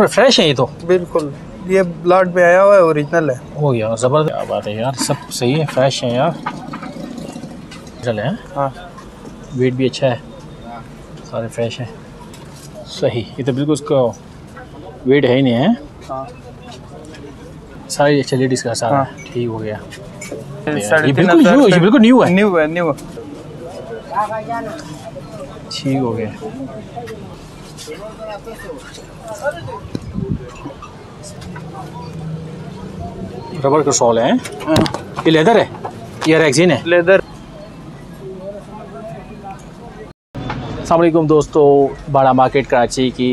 Fresh है ये तो बिल्कुल, ये ब्लॉट में आया हुआ है, ओरिजिनल है। ओ यार जबरदस्त, क्या बात है यार, सब सही है, फ्रेश है यार, चले हैं। हाँ वेट भी अच्छा है, सारे फ्रेश हैं, सही। ये तो बिल्कुल उसका वेट है ही नहीं है। हाँ सारी अच्छा लेडीज का सारा ठीक हो गया, ये बिल्कुल न्यू है, न्यू है, न्यू ठीक हो गया। रबर का शॉल है, ये लेदर है या रेक्सिन है? लेदर। अस्सलाम वालेकुम दोस्तों, बाड़ा मार्केट कराची की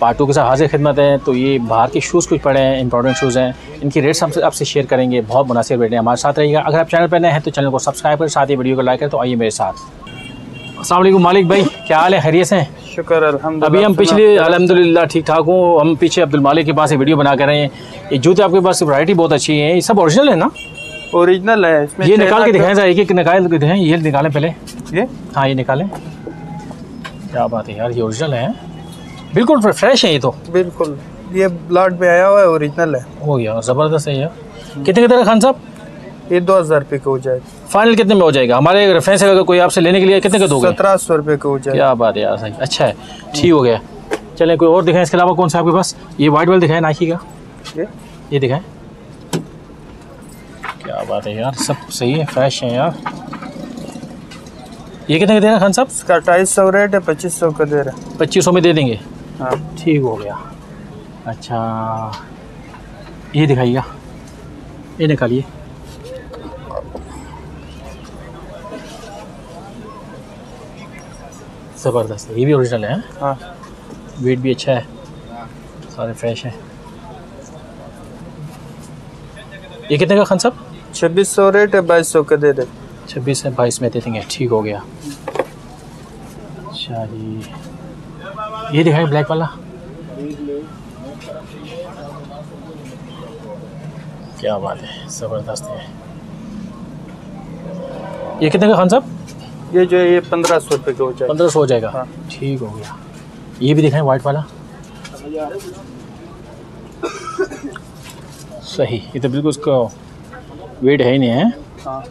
पार्टों के साथ हाजिर खिदमत है। तो ये बाहर के शूज़ कुछ पड़े हैं, इंपॉर्टेंट शूज़ हैं, इनकी रेट्स हमसे आपसे शेयर करेंगे, बहुत मुनासिब रेट है। हमारे साथ रहिएगा। अगर आप चैनल पर नए हैं तो चैनल को सब्सक्राइब करें, साथ ही वीडियो को लाइक करें। तो आइए मेरे साथ। अस्सलाम वालेकुम मालिक भाई, क्या हाल है? खैरियत से हैं? शुक्र अल्हम्दुलिल्लाह। अभी हम पिछले अल्हम्दुलिल्लाह ठीक ठाक हूँ। हम पीछे अब्दुल मालिक के पास एक वीडियो बना कर रहे हैं। ये जूते आपके पास वैरायटी बहुत अच्छी है, ये सब ओरिजिनल है ना? ओरिजिनल है। इसमें ये निकाल के दिखाएं, एक एक निकाल के दिखाएं, ये निकालें पहले ये। हाँ ये निकालें, क्या बात है यार, ये ओरिजिनल है, बिल्कुल फ्रेश है ये तो बिल्कुल, ये ब्लॉट में आया हुआ है, ओरिजिनल है। ओ यार ज़बरदस्त है यार। कितने का खान साहब? ये 2000 रुपये का हो जाएगा। फाइनल कितने में हो जाएगा? हमारे रेफरेंस अगर कोई आपसे लेने के लिए कितने का दोगे? 1700 रुपये का हो जाएगा। क्या बात है यार, सही अच्छा है, ठीक हो गया। चलें कोई और दिखाएं। इसके अलावा कौन सा आपके पास? ये वाइट वाला दिखाएं, नाइकी का ये दिखाएं, क्या बात है यार, सब सही है, फ्रेश है यार। ये कितने का दे रहे हैं खान साहब? इसका 2800 रेट है, 2500 का दे रहा है। 2500 में दे देंगे? हाँ ठीक हो गया। अच्छा ये दिखाइएगा, ये निकालिए, ज़बरदस्त है, ये भी ओरिजिनल है। हाँ वेट भी अच्छा है, सारे फ्रेश हैं। ये कितने का खान साहब? 2600 रेट है, 2200 का दे दे। 26 से 22 में दे देंगे, ठीक हो गया। अच्छा जी ये दिखाए, ब्लैक वाला, क्या बात है, ज़बरदस्त है। ये कितने का खान साहब? ये जो ये 1500 रुपये का हो जाएगा। 1500 हो जाएगा, ठीक हो गया। ये भी दिखाएं, वाइट वाला, सही। ये तो बिल्कुल उसका वेट है ही नहीं है। हाँ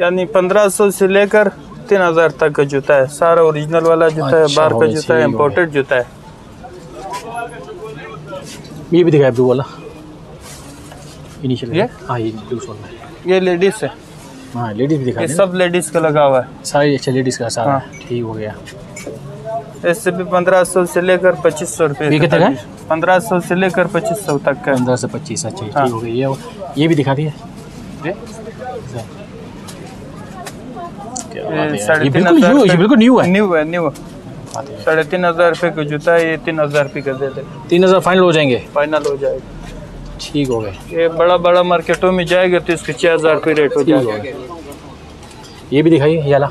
यानी 1500 से लेकर 3000 तक का जूता है, सारा ओरिजिनल वाला जूता है, बाहर का जूता है, इम्पोर्टेड जूता है। ये भी दिखाए, ब्लू वाला इनिशियल। हाँ ये ब्लू सोल में, ये लेडीज़ है। हाँ लेडीज़ भी दिखा, ये सब लेडीज़ का लगा हुआ है, सारी अच्छा लेडीज़ का सारा। हाँ ठीक हो गया। इससे भी 1500 से लेकर 2500 रुपये तक है, 1500 से लेकर 2500 तक का, 15 से 25। अच्छा ठीक हो गया। ये भी दिखा दिए, बिल्कुल न्यू है, न्यू है, न्यू। 3500 रुपये का जूता है, ये 3000 रुपये का दे दे। 3000 फाइनल हो जाएंगे? फाइनल हो जाएगा, ठीक हो गए। ये बड़ा मार्केटों में जाएगा तो इसके 4000 रुपये रेट हो जाएगा। ये भी दिखाइए, ये वाला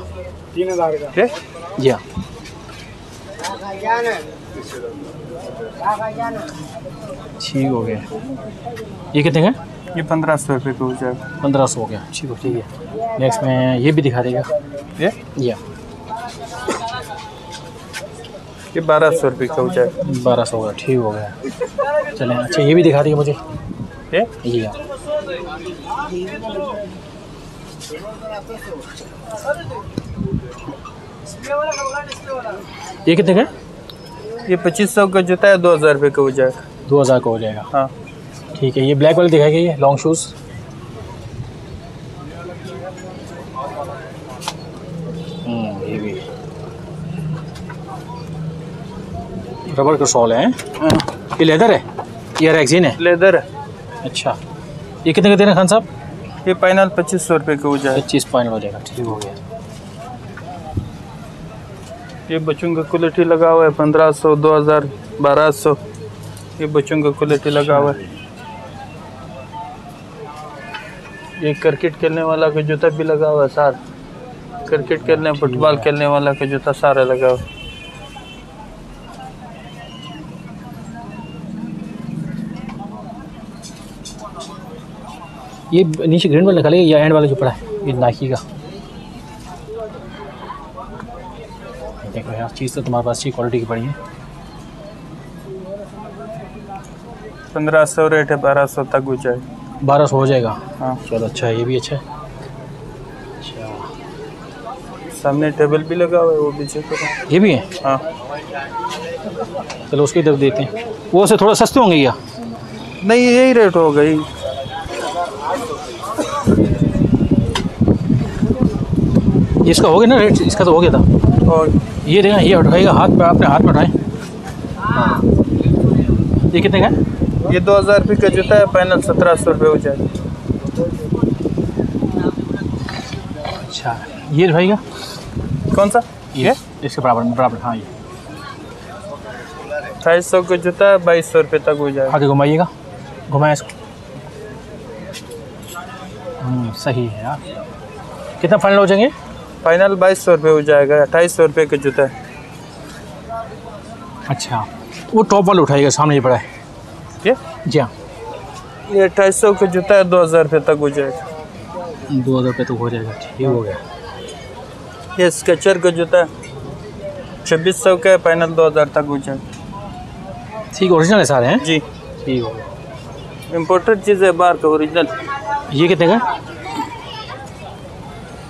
3000 का। जी हाँ ठीक हो गया। ये कितने का? ये 1500 रुपये का हो जाएगा। 1500 हो गया, ठीक हो, ठीक है। नेक्स्ट में ये भी दिखा देगा, ये 1200 रुपये का हो जाएगा। 1200 का, ठीक हो गया। चलें अच्छा ये भी दिखा दिए मुझे, ये कितने का? ये 2500 का जूता है, 2000 रुपये का हो जाएगा। 2000 का हो जाएगा, हाँ ठीक है। ये ब्लैक वाले दिखाएगा, ये लॉन्ग शूज़, ये भी रबर का शॉल है। ये लेदर है या रेक्सिन है? लेदर है। अच्छा ये कितने का दे रहे हैं खान साहब? ये फाइनल 2500 रुपये का हो जाएगा। 25 फाइनल हो जाएगा, ठीक हो गया। ये बच्चों का क्वालिटी लगा हुआ है, 1500, 2000, 1200, ये बच्चों का क्वालिटी लगा हुआ है। ये क्रिकेट खेलने वाला का जूता भी लगा हुआ है, सारा क्रिकेट खेलने, फुटबॉल खेलने वाला का जूता सारा लगा हुआ है। ये नीचे ग्रीन वाला निकालेगा या एंड वाला जो पड़ा है? ये नाइकी का। देखो यार चीज़ तो तुम्हारे पास अच्छी क्वालिटी की पड़ी है। 1500 रेट है, 1200 तक हो जाएगा, 1200 हो जाएगा। हाँ चलो अच्छा है, ये भी अच्छा है। अच्छा सामने टेबल भी लगा हुआ है, वो भी चेक करो, ये भी है। हाँ चलो उसकी तरफ देते हैं, वो से थोड़ा सस्ते होंगे या नहीं? यही रेट होगा ही। इसका हो गया ना रेट, इसका तो हो गया था। और ये देखें, ये उठाइएगा हाथ पे, आपने हाथ में उठाएं। ये कितने का है? ये 2000 रुपये का जूता है, पैनल 1700 रुपये हो जाएगा। अच्छा ये उठाइएगा, कौन सा? ये इसके बराबर बराबर। हाँ ये 2800 का जूता है, 2200 रुपये तक हो जाएगा। आगे घुमाइएगा, घुमाएं इसको। सही है यार। कितना फाइनल हो जाएंगे? फाइनल 2200 रुपये हो जाएगा, 2800 रुपये का जूता है। अच्छा वो टॉप वाला उठाइएगा, सामने ही पड़ा है ये। जी हाँ ये 2800 का जूता है, 2000 रुपये तक हो जाएगा। 2000 रुपये तक हो जाएगा, ठीक हो गया। ये स्केचर का जूता है, 2600 का है, फाइनल 2000 तक हो जाएगा। ठीक ओरिजिनल है सारे हैं जी? ठीक हो गया। इम्पोर्टेड चीज़ है बाहर का, ओरिजिनल। ये कितने का?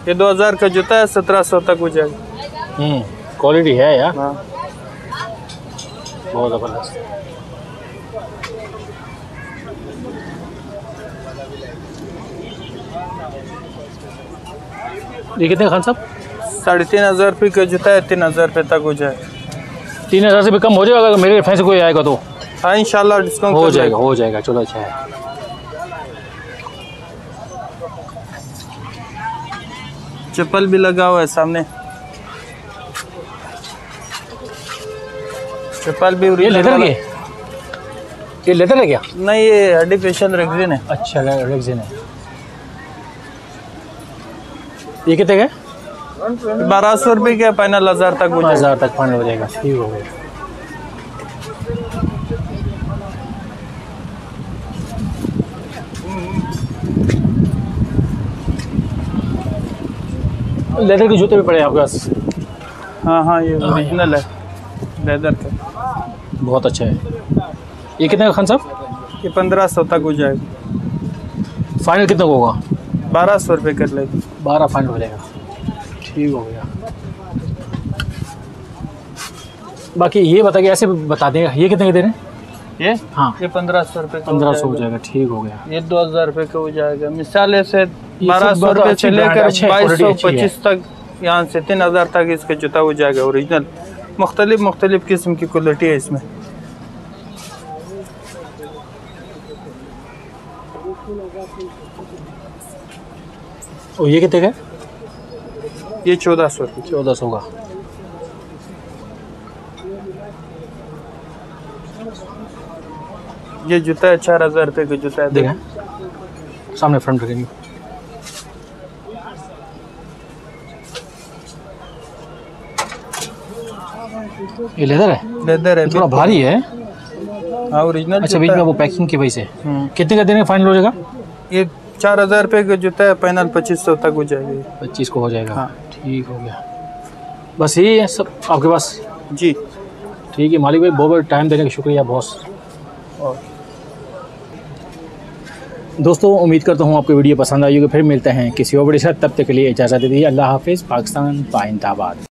ये 2000 का जूता है, 1700 तक हो जाएगा। क्वालिटी है यार। हाँ बहुत जबरदस्त। ये कितने खान साहब? 3500 रुपये का जूता है, 3000 रुपये तक हो जाएगा। 3000 से भी कम हो जाएगा अगर मेरे फैंस कोई आएगा तो? हाँ इंशाल्लाह डिस्काउंट हो जाएगा, हो जाएगा। चलो अच्छा है। चप्पल भी लगा हुआ है सामने, चप्पल भी। ये लेदर की? ये लेदर है क्या? नहीं ये हड्डी फैशन रेक्सिन है। अच्छा रेक्सिन है। ये कितने का? 1200 रुपये का, फाइनल 1000 तक हो जाएगा। 1000 तक फाइनल हो जाएगा, ठीक हो गया। लेदर के जूते भी पड़े हैं आपके पास? हाँ हाँ ये ओरिजिनल है, लेदर के, बहुत अच्छा है। ये कितने का खान साहब? ये 1500 तक हो जाएगा। फाइनल कितना होगा? 1200 रुपये कर लेगा, 12 फाइनल हो जाएगा। ठीक हो गया। बाकी ये बता के ऐसे बता देंगे। ये कितने के दे रहे हैं? ये हाँ ये 1500 रुपये, 1500 हो जाएगा। ठीक हो गया। ये 2000 रुपये का हो जाएगा। मिसाल ऐसे 1200 रुपये से लेकर 2225 तक, यहाँ से 3000 तक इसका जूता हो जाएगा ओरिजिनल। मुख्तलिफ किस्म की क्वालिटी है इसमें। और ये कितने का? ये 1400 रुपये, 1400 का। ये जूता है 4000 रुपये का जूता है, देखें सामने फ्रंट रखेंगे। ये लेदर है? लेदर है, थोड़ा भारी है। हाँ ओरिजिनल। अच्छा बीच में वो पैकिंग की वजह से। कितने का देने फाइनल हो जाएगा? ये 4000 रुपये का जूता है, फाइनल 2500 तक हो जाएगा। 25 को हो जाएगा। हाँ ठीक हो गया। बस यही है सब आपके पास? जी ठीक है मालिक भाई, बहुत टाइम देने का शुक्रिया बॉस। और दोस्तों उम्मीद करता हूँ आपको वीडियो पसंद आई होगी। फिर मिलते हैं किसी और बड़े साथ, तब तक के लिए इजाज़त दीजिए। अल्लाह हाफिज़। पाकिस्तान पाइंदाबाद।